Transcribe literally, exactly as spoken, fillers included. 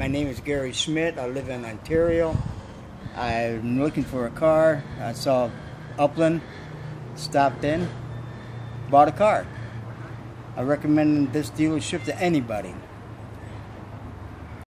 My name is Gary Schmidt. I live in Ontario. I'm looking for a car. I saw Upland, stopped in, bought a car. I recommend this dealership to anybody.